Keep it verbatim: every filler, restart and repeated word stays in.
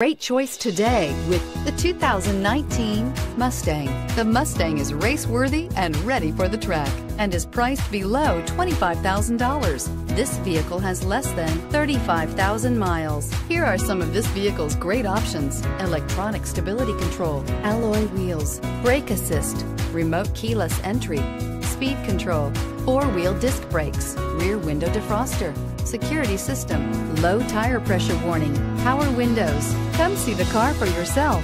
Great choice today with the two thousand nineteen Mustang. The Mustang is race-worthy and ready for the track and is priced below twenty-five thousand dollars. This vehicle has less than thirty-five thousand miles. Here are some of this vehicle's great options: electronic stability control, alloy wheels, brake assist, remote keyless entry, speed control, four-wheel disc brakes, rear window defroster, security system, low tire pressure warning, power windows. Come see the car for yourself.